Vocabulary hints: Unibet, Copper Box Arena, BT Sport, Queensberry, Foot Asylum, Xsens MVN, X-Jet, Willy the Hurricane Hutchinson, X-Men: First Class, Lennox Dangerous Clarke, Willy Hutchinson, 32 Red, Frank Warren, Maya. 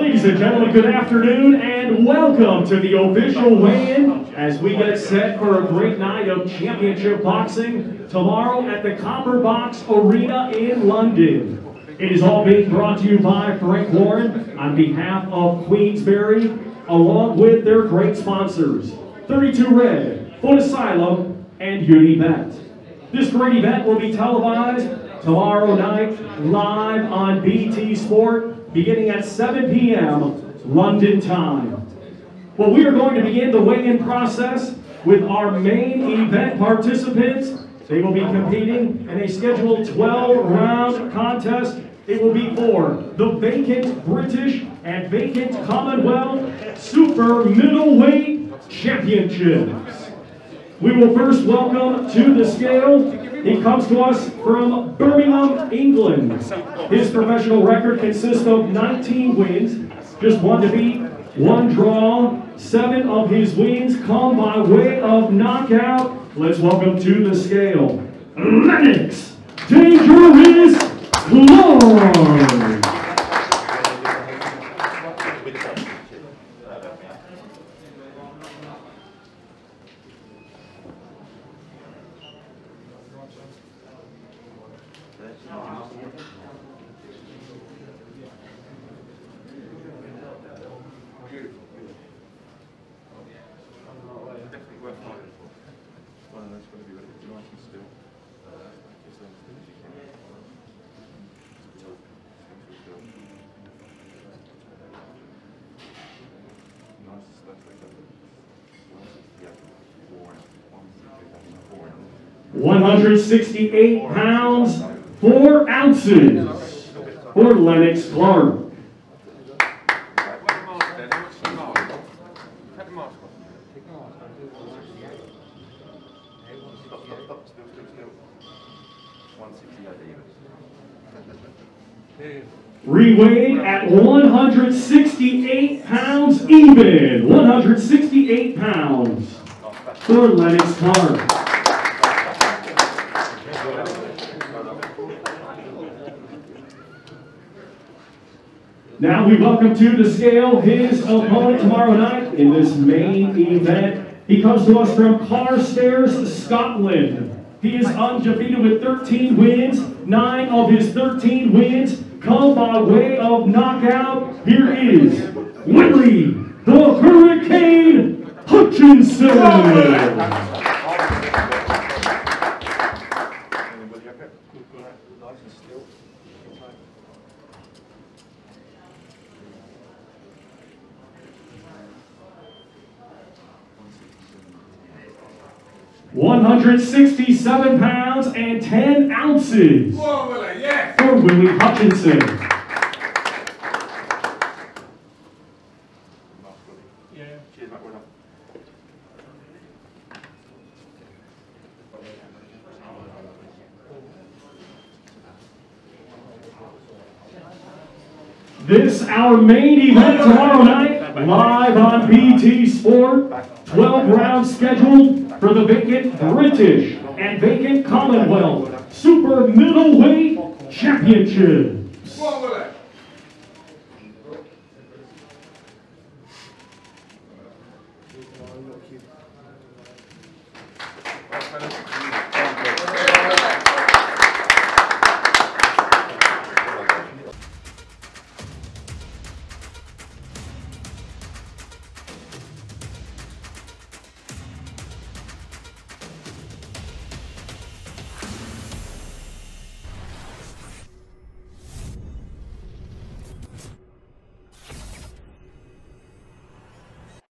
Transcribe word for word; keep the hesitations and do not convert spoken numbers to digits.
Ladies and gentlemen, good afternoon and welcome to the official weigh-in as we get set for a great night of championship boxing tomorrow at the Copper Box Arena in London. It is all being brought to you by Frank Warren on behalf of Queensberry, along with their great sponsors, thirty-two Red, Foot Asylum, and Unibet. This great event will be televised tomorrow night live on B T Sport, beginning at seven P M London time. Well, we are going to begin the weigh-in process with our main event participants. They will be competing in a scheduled twelve round contest. It will be for the vacant British and vacant Commonwealth Super Middleweight Championships. We will first welcome to the scale. He comes to us from Birmingham, England. His professional record consists of nineteen wins, just one defeat, one draw. Seven of his wins come by way of knockout. Let's welcome to the scale, Lennox Dangerous Clarke. one hundred sixty-eight pounds, four ounces for Lennox Clarke. Reweighed at one hundred sixty-eight pounds even, one hundred sixty-eight pounds for Lennox Clarke. Now we welcome to the scale his opponent tomorrow night in this main event. He comes to us from Carstairs, Scotland. He is undefeated with thirteen wins. Nine of his thirteen wins come by way of knockout. Here is Willy the Hurricane Hutchinson. one hundred sixty-seven pounds and ten ounces. Whoa, Willie, yes. For Willy Hutchinson. Yeah. Cheers, mate, well done. This our main event tomorrow night, live on B T Sport. twelve rounds scheduled for the vacant British and vacant Commonwealth Super Middleweight Championships.